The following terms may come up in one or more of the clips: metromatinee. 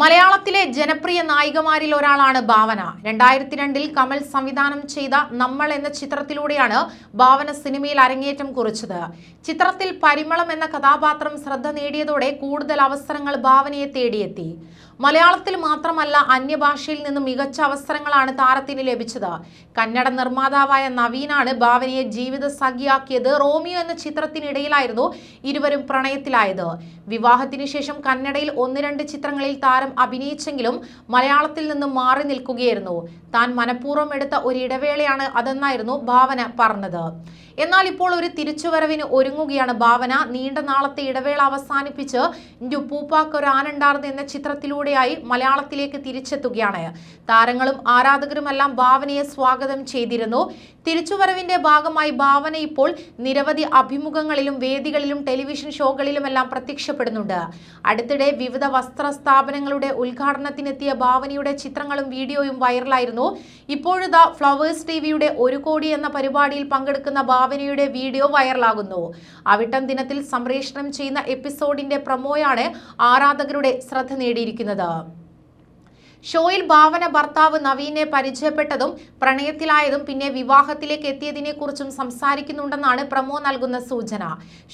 മലയാളത്തിലെ ജനപ്രിയ നായികമാരിൽ ഒരാളാണ് ഭാവന. 2002-ൽ കമൽ സംവിധാനം ചെയ്ത നമ്മൾ എന്ന ചിത്രത്തിലൂടെയാണ് ഭാവന സിനിമയിൽ അരങ്ങേറ്റം കുറിച്ചത്. ചിത്രത്തിൽ പരിമളം എന്ന കഥാപാത്രം ശ്രദ്ധ നേടിയതോടെ കൂടുതൽ അവസരങ്ങൾ ഭാവനയെ തേടിയെത്തി. മലയാളത്തിൽ മാത്രമല്ല അന്യഭാഷയിൽ നിന്നും മികച്ച അവസരങ്ങളാണ് താരത്തിന് ലഭിച്ചത്. കന്നഡ നിർമ്മാതാവായ നവീനാണ് ഭാവനയെ ജീവിത സഖിയാക്കിയത്. റോമിയോ എന്ന ചിത്രത്തിനിടയിലായിരുന്നു ഇരുവരും പ്രണയത്തിലായത്. വിവാഹത്തിന് ശേഷം കന്നഡയിൽ 1-2 ചിത്രങ്ങളിൽ അഭിനയിച്ചെങ്കിലും മലയാളത്തിൽ നിന്നും മാറി നിൽക്കുകയായിരുന്നു. താൻ മനഃപൂർവ്വം എടുത്ത ഒരു ഇടവേളയാണ് അതെന്നായിരുന്നു ഭാവന പറഞ്ഞത്. എന്നാൽ ഇപ്പോൾ ഒരു തിരിച്ചുവരവിന് ഒരുങ്ങുകയാണ് ഭാവന. നീണ്ട നാളത്തെ ഇടവേള അവസാനിപ്പിച്ച് ഇഞ്ചു പൂപ്പാക്കൊരാനുണ്ടാർന്ന് എന്ന ചിത്രത്തിലൂടെയായി മലയാളത്തിലേക്ക് തിരിച്ചെത്തുകയാണ്. താരങ്ങളും ആരാധകരുമെല്ലാം ഭാവനയെ സ്വാഗതം ചെയ്തിരുന്നു. തിരിച്ചുവരവിന്റെ ഭാഗമായി ഭാവന ഇപ്പോൾ നിരവധി അഭിമുഖങ്ങളിലും വേദികളിലും ടെലിവിഷൻ ഷോകളിലുമെല്ലാം പ്രത്യക്ഷപ്പെടുന്നുണ്ട്. അടുത്തിടെ വിവിധ വസ്ത്ര സ്ഥാപനങ്ങളുടെ ഉദ്ഘാടനത്തിനെത്തിയ ഭാവനയുടെ ചിത്രങ്ങളും വീഡിയോയും വൈറലായിരുന്നു. ഇപ്പോഴിതാ ഫ്ലവേഴ്സ് ടിവിയുടെ 1 കോടി എന്ന പരിപാടിയിൽ പങ്കെടുക്കുന്ന ഭാവനയുടെ വീഡിയോ വൈറലാകുന്നു. അവിട്ടം ദിനത്തിൽ സംപ്രേഷണം ചെയ്യുന്ന എപ്പിസോഡിന്റെ പ്രമോയാണ് ആരാധകരുടെ ശ്രദ്ധ നേടിയിരിക്കുന്നത്. ഷോയിൽ ഭാവന ഭർത്താവ് നവീനെ പരിചയപ്പെട്ടതും പ്രണയത്തിലായതും പിന്നെ വിവാഹത്തിലേക്ക് എത്തിയതിനെക്കുറിച്ചും സംസാരിക്കുന്നുണ്ടെന്നാണ് പ്രമോ നൽകുന്ന സൂചന.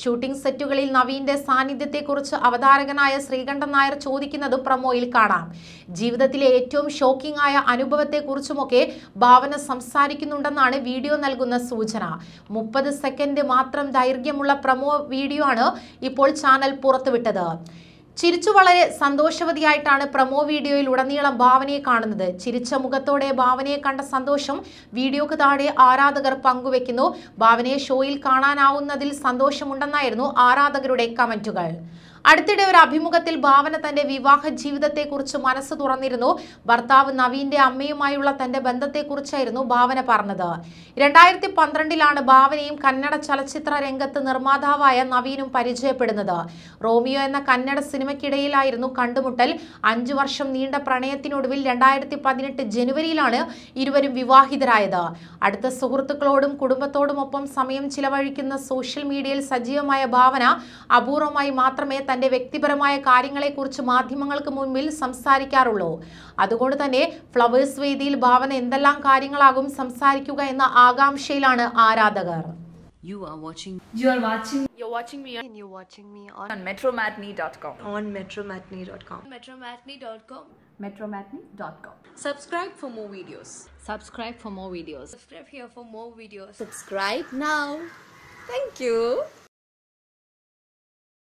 ഷൂട്ടിംഗ് സെറ്റുകളിൽ നവീന്റെ സാന്നിധ്യത്തെക്കുറിച്ച് അവതാരകനായ ശ്രീകണ്ഠൻ നായർ ചോദിക്കുന്നതും പ്രമോയിൽ കാണാം. ജീവിതത്തിലെ ഏറ്റവും ഷോക്കിംഗ് ആയ അനുഭവത്തെക്കുറിച്ചുമൊക്കെ ഭാവന സംസാരിക്കുന്നുണ്ടെന്നാണ് വീഡിയോ നൽകുന്ന സൂചന. 30 സെക്കൻഡ് മാത്രം ദൈർഘ്യമുള്ള പ്രമോ വീഡിയോ ആണ് ഇപ്പോൾ ചാനൽ പുറത്തുവിട്ടത്. ചിരിച്ചു വളരെ സന്തോഷവതിയായിട്ടാണ് പ്രമോ വീഡിയോയിൽ ഉടനീളം ഭാവനയെ കാണുന്നത്. ചിരിച്ച മുഖത്തോടെ ഭാവനയെ കണ്ട സന്തോഷം വീഡിയോക്ക് താഴെ ആരാധകർ പങ്കുവെക്കുന്നു. ഭാവനയെ ഷോയിൽ കാണാനാവുന്നതിൽ സന്തോഷമുണ്ടെന്നായിരുന്നു ആരാധകരുടെ കമന്റുകൾ. അടുത്തിടെ ഒരു അഭിമുഖത്തിൽ ഭാവന തന്റെ വിവാഹ ജീവിതത്തെക്കുറിച്ച് മനസ്സ് തുറന്നിരുന്നു. ഭർത്താവ് നവീന്റെ അമ്മയുമായുള്ള തന്റെ ബന്ധത്തെക്കുറിച്ചായിരുന്നു ഭാവന പറഞ്ഞത്. 2012-ലാണ് ഭാവനയും കന്നഡ ചലച്ചിത്ര രംഗത്ത് നിർമ്മാതാവായ നവീനും പരിചയപ്പെടുന്നത്. റോമിയോ എന്ന കന്നഡ സിനിമയ്ക്കിടയിലായിരുന്നു കണ്ടുമുട്ടൽ. 5 വർഷം നീണ്ട പ്രണയത്തിനൊടുവിൽ 2018 ജനുവരിയിലാണ് ഇരുവരും വിവാഹിതരായത്. അടുത്ത സുഹൃത്തുക്കളോടും കുടുംബത്തോടുമൊപ്പം സമയം ചിലവഴിക്കുന്ന സോഷ്യൽ മീഡിയയിൽ സജീവമായ ഭാവന അപൂർവമായി മാത്രമേ തന്റെ വ്യക്തിപരമായ കാര്യങ്ങളെക്കുറിച്ച് മാധ്യമങ്ങൾക്ക് മുൻപിൽ സംസാരിക്കാറുള്ളൂ. അതുകൊണ്ട് തന്നെ ഫ്ലവേഴ്സ് വേദിയിൽ ഭാവന എന്തെല്ലാം കാര്യങ്ങളാകും സംസാരിക്കുക എന്ന ആകാംക്ഷയിലാണ് ആരാധകർ. You are watching me on metromatinee.com. On metromatinee.com. metromatinee.com. metromatinee.com. Subscribe for more videos. Subscribe here for more videos. Subscribe now. Thank you.